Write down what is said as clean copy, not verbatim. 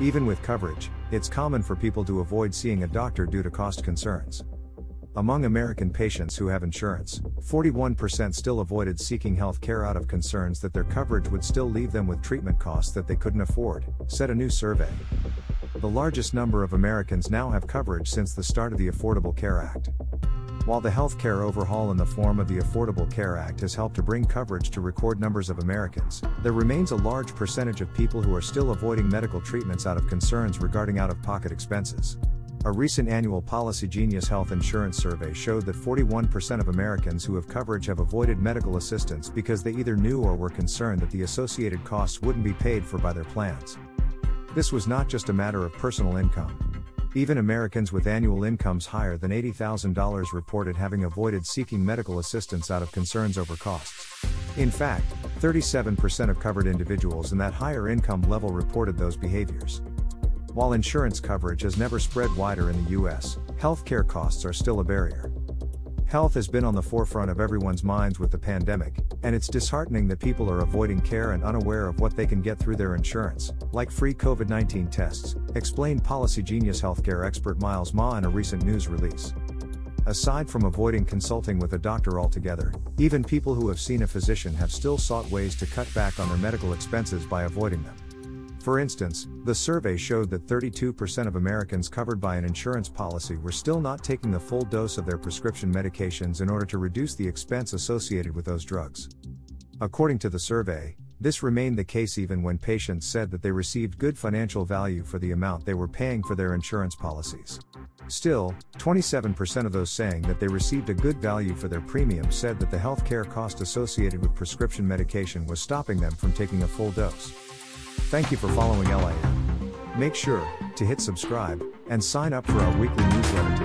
Even with coverage, it's common for people to avoid seeing a doctor due to cost concerns. Among American patients who have insurance, 41% still avoided seeking health care out of concerns that their coverage would still leave them with treatment costs that they couldn't afford, said a new survey. The largest number of Americans now have coverage since the start of the Affordable Care Act. While the healthcare overhaul in the form of the Affordable Care Act has helped to bring coverage to record numbers of Americans, there remains a large percentage of people who are still avoiding medical treatments out of concerns regarding out-of-pocket expenses. A recent annual PolicyGenius Health Insurance Survey showed that 41% of Americans who have coverage have avoided medical assistance because they either knew or were concerned that the associated costs wouldn't be paid for by their plans. This was not just a matter of personal income. Even Americans with annual incomes higher than $80,000 reported having avoided seeking medical assistance out of concerns over costs. In fact, 37% of covered individuals in that higher income level reported those behaviors. While insurance coverage has never spread wider in the U.S., healthcare costs are still a barrier. Health has been on the forefront of everyone's minds with the pandemic, and it's disheartening that people are avoiding care and unaware of what they can get through their insurance, like free COVID-19 tests, explained PolicyGenius healthcare expert Miles Ma in a recent news release. Aside from avoiding consulting with a doctor altogether, even people who have seen a physician have still sought ways to cut back on their medical expenses by avoiding them. For instance, the survey showed that 32% of Americans covered by an insurance policy were still not taking the full dose of their prescription medications in order to reduce the expense associated with those drugs. According to the survey, this remained the case even when patients said that they received good financial value for the amount they were paying for their insurance policies. Still, 27% of those saying that they received a good value for their premium said that the healthcare cost associated with prescription medication was stopping them from taking a full dose. Thank you for following LIN. Make sure to hit subscribe and sign up for our weekly newsletter.